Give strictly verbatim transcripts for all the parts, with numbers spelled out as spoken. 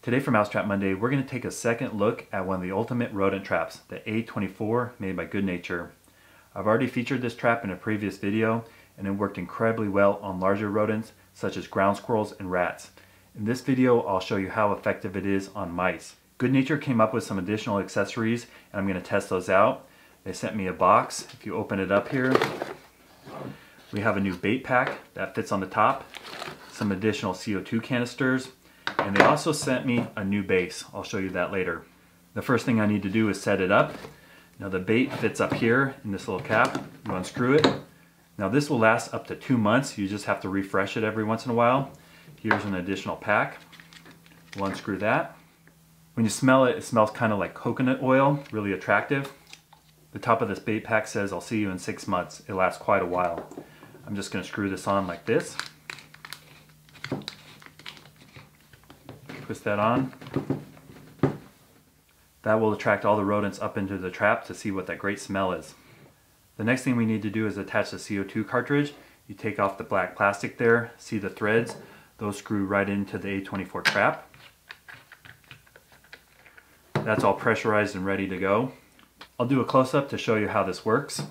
Today for Mousetrap Monday, we're going to take a second look at one of the ultimate rodent traps, the A twenty-four made by Good Nature. I've already featured this trap in a previous video, and it worked incredibly well on larger rodents such as ground squirrels and rats. In this video, I'll show you how effective it is on mice. Good Nature came up with some additional accessories, and I'm going to test those out. They sent me a box. If you open it up here, we have a new bait pack that fits on the top, some additional C O two canisters, and they also sent me a new base. I'll show you that later. The first thing I need to do is set it up. Now the bait fits up here in this little cap. You unscrew it. Now this will last up to two months. You just have to refresh it every once in a while. Here's an additional pack. We'll unscrew that. When you smell it, it smells kind of like coconut oil, really attractive. The top of this bait pack says, "I'll see you in six months. It lasts quite a while." I'm just gonna screw this on like this. Twist that on. That will attract all the rodents up into the trap to see what that great smell is. The next thing we need to do is attach the C O two cartridge. You take off the black plastic there, see the threads? Those screw right into the A twenty-four trap. That's all pressurized and ready to go. I'll do a close-up to show you how this works.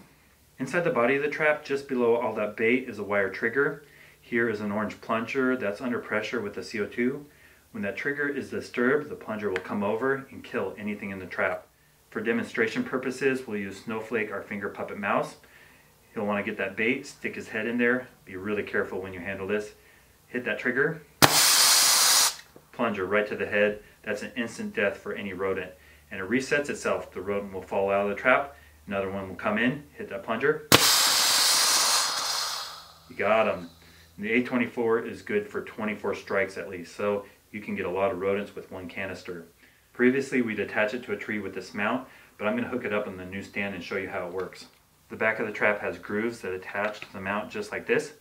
Inside the body of the trap, just below all that bait, is a wire trigger. Here is an orange plunger that's under pressure with the C O two. When that trigger is disturbed, the plunger will come over and kill anything in the trap. For demonstration purposes, we'll use Snowflake, our finger puppet mouse. He'll want to get that bait, stick his head in there. Be really careful when you handle this. Hit that trigger. Plunger right to the head. That's an instant death for any rodent. And it resets itself. The rodent will fall out of the trap. Another one will come in, hit that plunger. You got him. The A twenty-four is good for twenty-four strikes at least, so you can get a lot of rodents with one canister. Previously, we'd attach it to a tree with this mount, but I'm going to hook it up on the new stand and show you how it works. The back of the trap has grooves that attach to the mount just like this,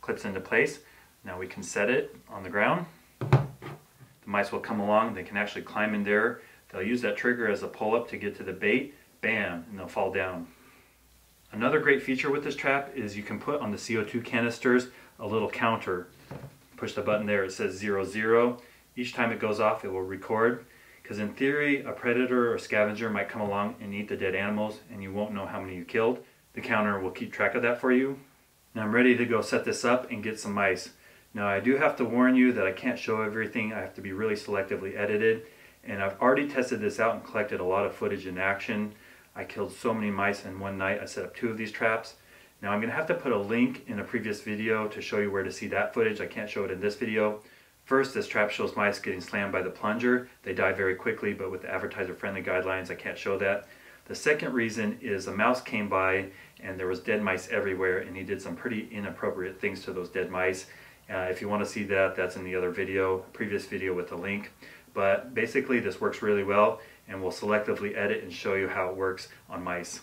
clips into place. Now we can set it on the ground. The mice will come along, they can actually climb in there. They'll use that trigger as a pull-up to get to the bait, bam, and they'll fall down. Another great feature with this trap is you can put on the C O two canisters a little counter. Push the button there, it says zero, zero. Each time it goes off, it will record. Because in theory, a predator or scavenger might come along and eat the dead animals and you won't know how many you killed. The counter will keep track of that for you. Now I'm ready to go set this up and get some mice. Now I do have to warn you that I can't show everything. I have to be really selectively edited. And I've already tested this out and collected a lot of footage in action. I killed so many mice in one night. I set up two of these traps. Now I'm going to have to put a link in a previous video to show you where to see that footage. I can't show it in this video. First, this trap shows mice getting slammed by the plunger. They die very quickly, but with the advertiser-friendly guidelines, I can't show that. The second reason is a mouse came by and there was dead mice everywhere, and he did some pretty inappropriate things to those dead mice. Uh, if you want to see that, that's in the other video, previous video with the link. But basically this works really well, and we'll selectively edit and show you how it works on mice.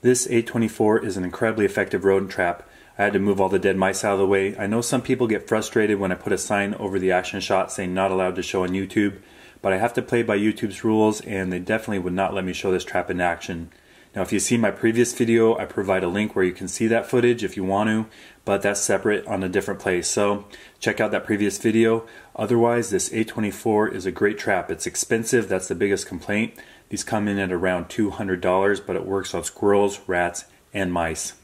This A twenty-four is an incredibly effective rodent trap. I had to move all the dead mice out of the way. I know some people get frustrated when I put a sign over the action shot saying not allowed to show on YouTube, but I have to play by YouTube's rules, and they definitely would not let me show this trap in action. Now if you see my previous video, I provide a link where you can see that footage if you want to, but that's separate on a different place, so check out that previous video. Otherwise, this A twenty-four is a great trap. It's expensive, that's the biggest complaint. These come in at around two hundred dollars, but it works on squirrels, rats, and mice.